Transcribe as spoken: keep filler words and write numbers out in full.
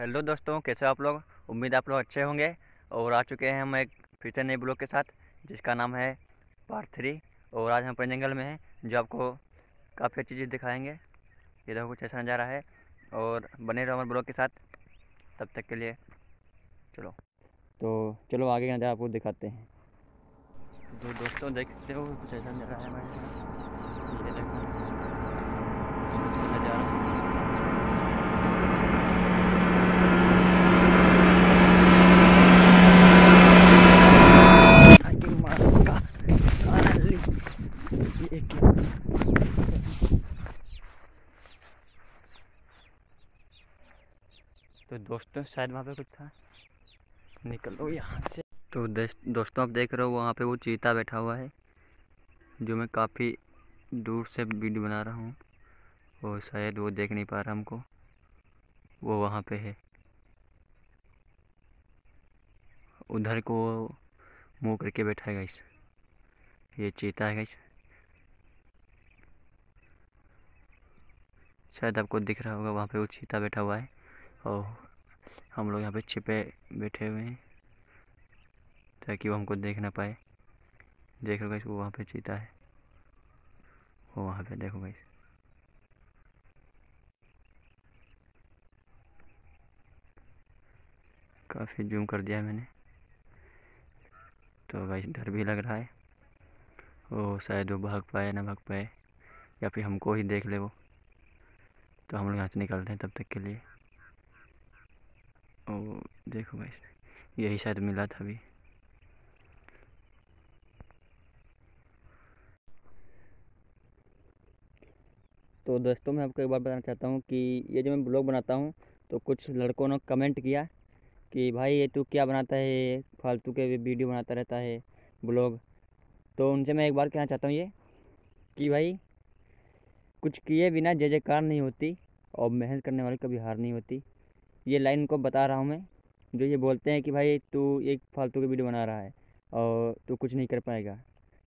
Hello दोस्तों, कैसे हो आप लोग। उम्मीद आप लोग अच्छे होंगे। और आ चुके हैं हम एक फिर से नए ब्लॉग के साथ जिसका नाम है पार्ट थ्री। और आज हम अपने जंगल में हैं जो आपको काफ़ी अच्छी चीज़ दिखाएंगे। ये देखो कुछ ऐसा नज़ारा है। और बने रहो हमारे ब्लॉग के साथ, तब तक के लिए चलो। तो चलो आगे का नज़ारा आपको दिखाते हैं। तो दोस्तों देखते हो कुछ ऐसा नज़ारा है हमारे। ये देखो नज़ारा दोस्तों शायद वहाँ पे कुछ था, निकलो यहाँ से। तो दोस्तों आप देख रहे हो वहाँ पे वो चीता बैठा हुआ है जो मैं काफ़ी दूर से वीडियो बना रहा हूँ। और शायद वो देख नहीं पा रहा हमको, वो वहाँ पे है। उधर को मुँह करके बैठा है गाइस, ये चीता है गाइस। शायद आपको दिख रहा होगा वहाँ पे वो चीता बैठा हुआ है और हम लोग यहाँ पे छिपे बैठे हुए हैं ताकि वो हमको देख ना पाए। देख लो गाइस, वो वहाँ पे चीता है, वो वहाँ पे देखो गाइस। काफ़ी जूम कर दिया मैंने। तो गाइस डर भी लग रहा है। ओ शायद वो भाग पाए ना भाग पाए या फिर हमको ही देख ले वो। तो हम लोग यहाँ से निकलते हैं तब तक के लिए। ओ देखो गाइस, यही शायद मिला था अभी। तो दोस्तों मैं आपको एक बात बताना चाहता हूँ कि ये जो मैं ब्लॉग बनाता हूँ तो कुछ लड़कों ने कमेंट किया कि भाई ये तू क्या बनाता है, फालतू के वीडियो बनाता रहता है ब्लॉग। तो उनसे मैं एक बार कहना चाहता हूँ ये कि भाई कुछ किए बिना जय जयकार नहीं होती और मेहनत करने वाले कभी हार नहीं होती। ये लाइन को बता रहा हूँ मैं, जो ये बोलते हैं कि भाई तू एक फालतू की वीडियो बना रहा है और तू कुछ नहीं कर पाएगा।